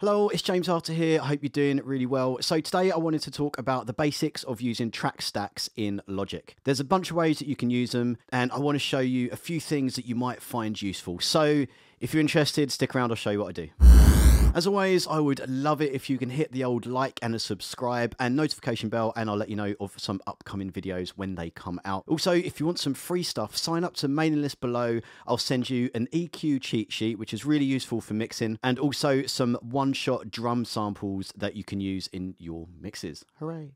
Hello, it's James Arter here. I hope you're doing really well. So today I wanted to talk about the basics of using track stacks in Logic. There's a bunch of ways that you can use them, and I want to show you a few things that you might find useful. So if you're interested, stick around, I'll show you what I do. As always, I would love it if you can hit the old like and a subscribe and notification bell, and I'll let you know of some upcoming videos when they come out. Also, if you want some free stuff, sign up to mailing list below. I'll send you an EQ cheat sheet, which is really useful for mixing, and also some one-shot drum samples that you can use in your mixes. Hooray!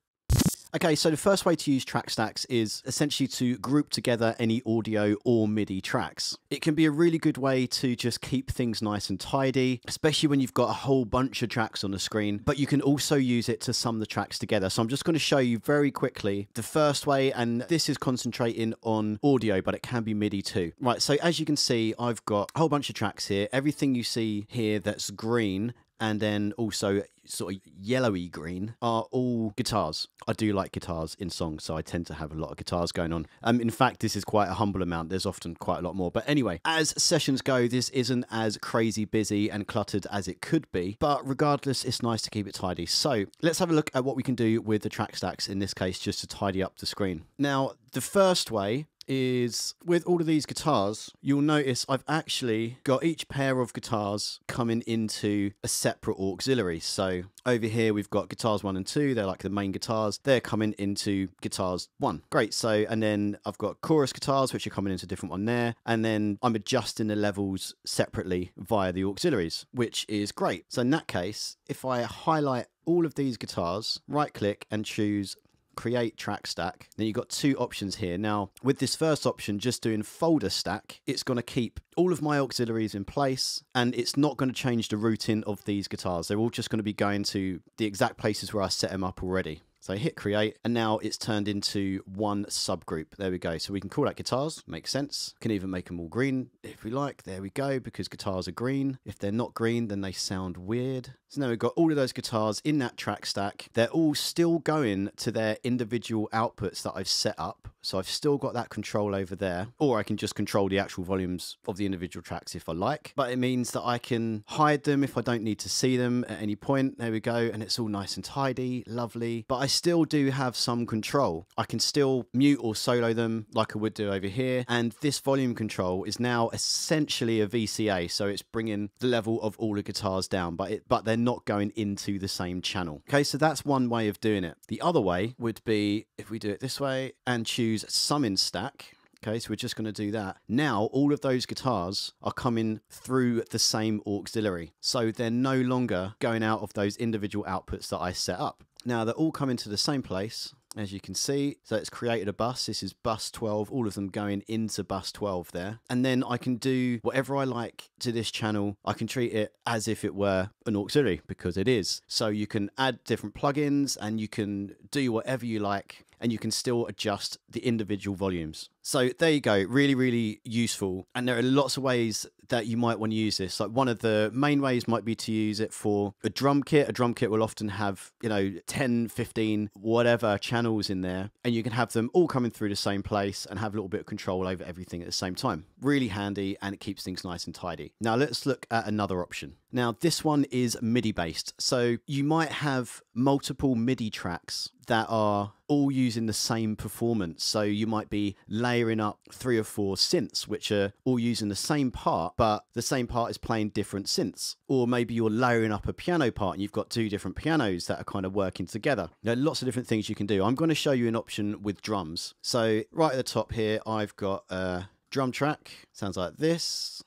Okay, so the first way to use track stacks is essentially to group together any audio or MIDI tracks. It can be a really good way to just keep things nice and tidy, especially when you've got a whole bunch of tracks on the screen, but you can also use it to sum the tracks together. So I'm just going to show you very quickly the first way, and this is concentrating on audio, but it can be MIDI too. Right, so as you can see, I've got a whole bunch of tracks here. Everything you see here that's green and then also sort of yellowy green are all guitars. I do like guitars in songs, so I tend to have a lot of guitars going on. In fact, this is quite a humble amount. There's often quite a lot more. But anyway, as sessions go, this isn't as crazy busy and cluttered as it could be. But regardless, it's nice to keep it tidy. So let's have a look at what we can do with the track stacks, in this case, just to tidy up the screen. Now, the first way is with all of these guitars, you'll notice I've actually got each pair of guitars coming into a separate auxiliary. So over here, we've got guitars 1 and 2. They're like the main guitars. They're coming into guitars 1. Great. So, and then I've got chorus guitars, which are coming into a different one there. And then I'm adjusting the levels separately via the auxiliaries, which is great. So in that case, if I highlight all of these guitars, right click and choose create track stack, then you've got two options here. Now with this first option, just doing folder stack, it's going to keep all of my auxiliaries in place, and it's not going to change the routing of these guitars. They're all just going to be going to the exact places where I set them up already. So hit create, and now it's turned into one subgroup. There we go. So we can call that guitars, makes sense. Can even make them all green if we like. There we go, because guitars are green. If they're not green, then they sound weird. So now we've got all of those guitars in that track stack. They're all still going to their individual outputs that I've set up. So I've still got that control over there, or I can just control the actual volumes of the individual tracks if I like. But it means that I can hide them if I don't need to see them at any point. There we go. And it's all nice and tidy, lovely. But I still do have some control. I can still mute or solo them like I would do over here. And this volume control is now essentially a VCA. So it's bringing the level of all the guitars down, but they're not going into the same channel. Okay, so that's one way of doing it. The other way would be if we do it this way and choose summing stack. Okay, so we're just going to do that. Now all of those guitars are coming through the same auxiliary, so they're no longer going out of those individual outputs that I set up. Now they're all coming to the same place, as you can see. So it's created a bus. This is bus 12, all of them going into bus 12 there. And then I can do whatever I like to this channel. I can treat it as if it were an auxiliary, because it is. So you can add different plugins and you can do whatever you like, and you can still adjust the individual volumes. So there you go, really, really useful. And there are lots of ways that you might want to use this. Like one of the main ways might be to use it for a drum kit. A drum kit will often have, you know, 10, 15, whatever channels in there, and you can have them all coming through the same place and have a little bit of control over everything at the same time. Really handy, and it keeps things nice and tidy. Now let's look at another option. Now this one is MIDI based. So you might have multiple MIDI tracks that are all using the same performance. So you might be layering up 3 or 4 synths, which are all using the same part, but the same part is playing different synths. Or maybe you're layering up a piano part and you've got 2 different pianos that are kind of working together. There are lots of different things you can do. I'm going to show you an option with drums. So right at the top here, I've got a drum track. Sounds like this.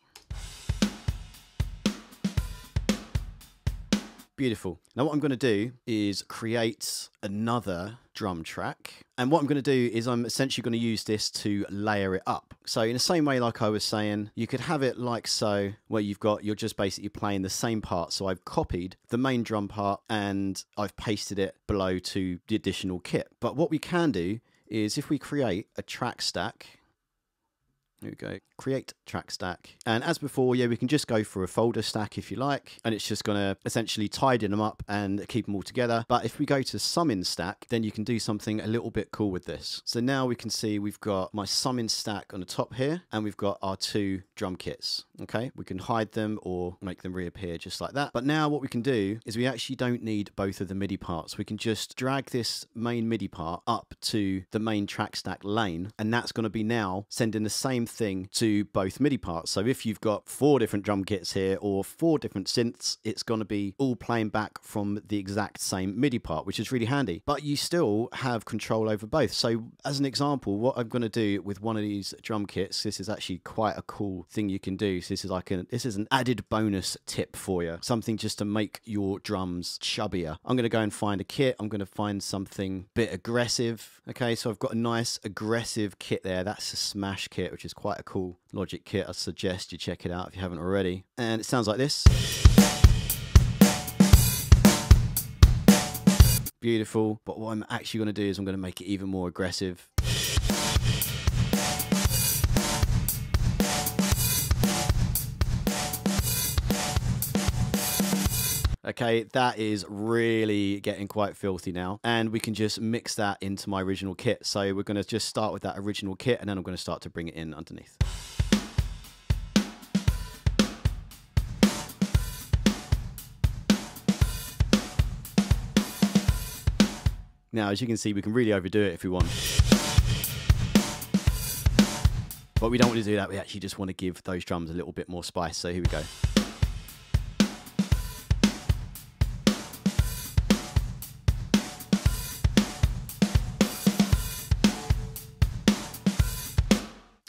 Beautiful. Now what I'm going to do is create another drum track. And what I'm going to do is I'm essentially going to use this to layer it up. So in the same way, like I was saying, you could have it like so, where you've got, you're just basically playing the same part. So I've copied the main drum part and I've pasted it below to the additional kit. But what we can do is if we create a track stack, Here we go, create track stack. And as before, yeah, we can just go for a folder stack if you like, and it's just gonna essentially tidy them up and keep them all together. But if we go to summing stack, then you can do something a little bit cool with this. So now we can see we've got my summing stack on the top here, and we've got our two drum kits, okay? We can hide them or make them reappear just like that. But now what we can do is we actually don't need both of the MIDI parts. We can just drag this main MIDI part up to the main track stack lane, and that's gonna be now sending the same thing to both MIDI parts. So if you've got four different drum kits here or four different synths, it's going to be all playing back from the exact same MIDI part, which is really handy, but you still have control over both. So as an example, what I'm going to do with one of these drum kits, this is actually quite a cool thing you can do. So this is like an added bonus tip for you, something just to make your drums chubbier. I'm going to go and find a kit. I'm going to find something a bit aggressive. Okay, so I've got a nice aggressive kit there. That's a Smash kit, which is quite a cool Logic kit. I suggest you check it out if you haven't already. And it sounds like this. Beautiful. But what I'm actually going to do is I'm going to make it even more aggressive. Okay, that is really getting quite filthy now. And we can just mix that into my original kit. So we're going to just start with that original kit, and then I'm going to start to bring it in underneath. Now, as you can see, we can really overdo it if we want. But we don't want to do that. We actually just want to give those drums a little bit more spice. So here we go.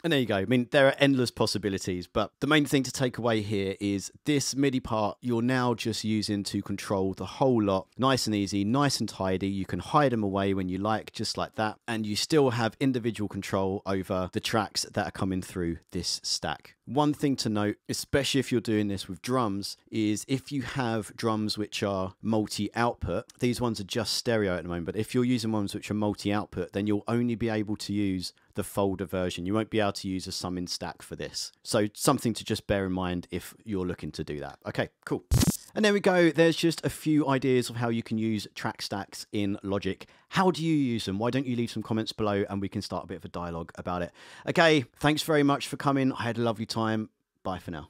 And there you go. I mean, there are endless possibilities, but the main thing to take away here is this MIDI part you're now just using to control the whole lot. Nice and easy, nice and tidy. You can hide them away when you like, just like that. And you still have individual control over the tracks that are coming through this stack. One thing to note, especially if you're doing this with drums, is if you have drums which are multi-output, these ones are just stereo at the moment, but if you're using ones which are multi-output, then you'll only be able to use the folder version. You won't be able to use a summing stack for this. So something to just bear in mind if you're looking to do that. Okay, cool. And there we go. There's just a few ideas of how you can use track stacks in Logic. How do you use them? Why don't you leave some comments below and we can start a bit of a dialogue about it. Okay, thanks very much for coming. I had a lovely time. Bye for now.